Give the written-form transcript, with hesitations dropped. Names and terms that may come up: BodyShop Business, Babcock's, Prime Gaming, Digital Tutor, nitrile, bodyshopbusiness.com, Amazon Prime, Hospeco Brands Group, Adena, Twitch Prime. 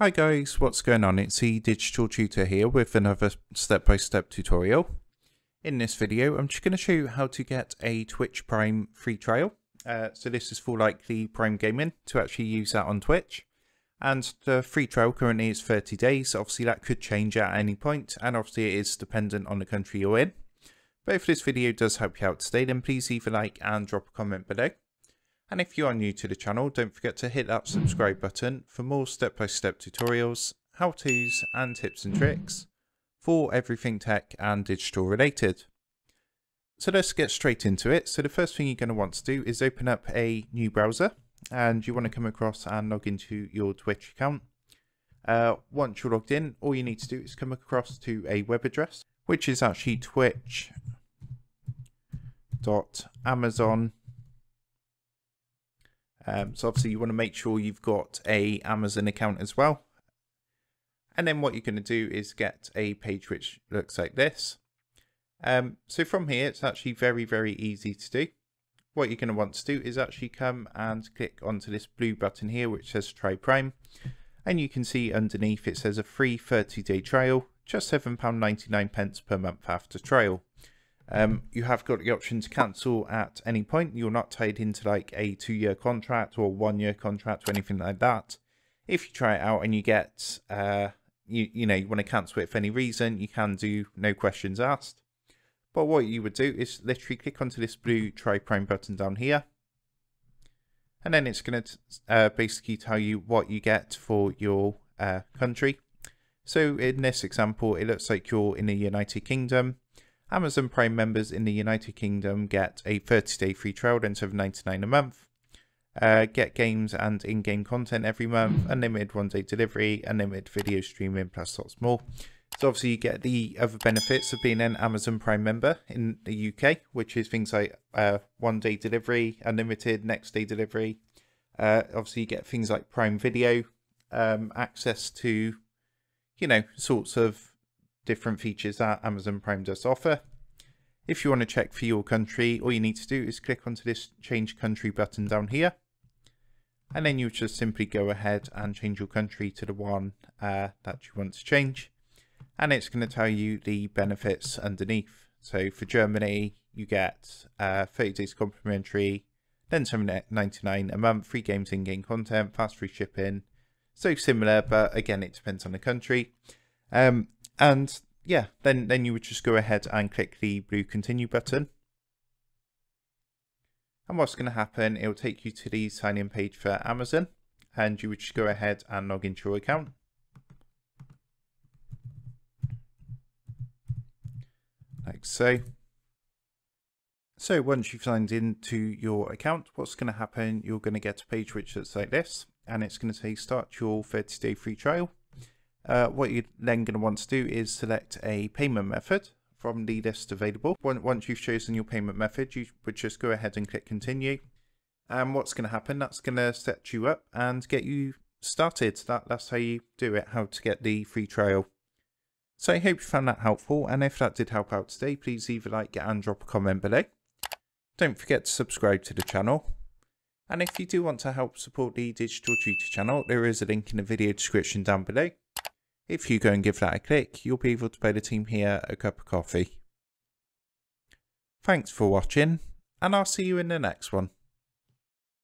Hi guys, what's going on? It's the Digital Tutor here with another step-by-step tutorial. In this video, I'm just going to show you how to get a Twitch Prime free trial. So this is for like the Prime Gaming to actually use that on Twitch. And the free trial currently is 30 days. Obviously that could change at any point, and obviously it is dependent on the country you're in. But if this video does help you out today, then please leave a like and drop a comment below. And if you are new to the channel, don't forget to hit that subscribe button for more step-by-step tutorials, how-tos and tips and tricks for everything tech and digital related. So let's get straight into it. So the first thing you're going to want to do is open up a new browser, and you want to come across and log into your Twitch account. Once you're logged in, all you need to do is come across to a web address, which is actually twitch.amazon.com. So obviously you want to make sure you've got an Amazon account as well. And then what you're going to do is get a page which looks like this. So from here, it's actually very, very easy to do. What you're going to want to do is actually come and click onto this blue button here, which says Try Prime. And you can see underneath it says a free 30-day trial, just £7.99 per month after trial. You have got the option to cancel at any point. You're not tied into like a 2-year contract or 1-year contract or anything like that. If you try it out and you get, you want to cancel it for any reason, you can do, no questions asked. But what you would do is literally click onto this blue Try Prime button down here. And then it's going to basically tell you what you get for your country. So in this example, it looks like you're in the United Kingdom. Amazon Prime members in the United Kingdom get a 30-day free trial, then £7.99 a month. Get games and in-game content every month, unlimited one-day delivery, unlimited video streaming, plus lots more. So obviously you get the other benefits of being an Amazon Prime member in the UK, which is things like one-day delivery, unlimited next-day delivery. Obviously you get things like Prime Video, access to, you know, sorts of different features that Amazon Prime does offer. If you want to check for your country, all you need to do is click onto this change country button down here, and then you just simply go ahead and change your country to the one that you want to change, and it's going to tell you the benefits underneath. So for Germany, you get 30 days complimentary, then £7.99 a month, free games, in-game content, fast free shipping. So similar, but again it depends on the country. And yeah, then you would just go ahead and click the blue continue button. And what's going to happen, it will take you to the sign in page for Amazon, and you would just go ahead and log into your account. Like so. So once you've signed into your account, what's going to happen, you're going to get a page which looks like this, and it's going to say start your 30-day free trial. What you're then going to want to do is select a payment method from the list available. Once you've chosen your payment method, you would just go ahead and click continue. And what's going to happen, that's going to set you up and get you started. That's how you do it, how to get the free trial. So I hope you found that helpful, and if that did help out today, please leave a like and drop a comment below. Don't forget to subscribe to the channel. And if you do want to help support the Digital Tutor channel, there is a link in the video description down below. If you go and give that a click, you'll be able to buy the team here a cup of coffee. Thanks for watching, and I'll see you in the next one.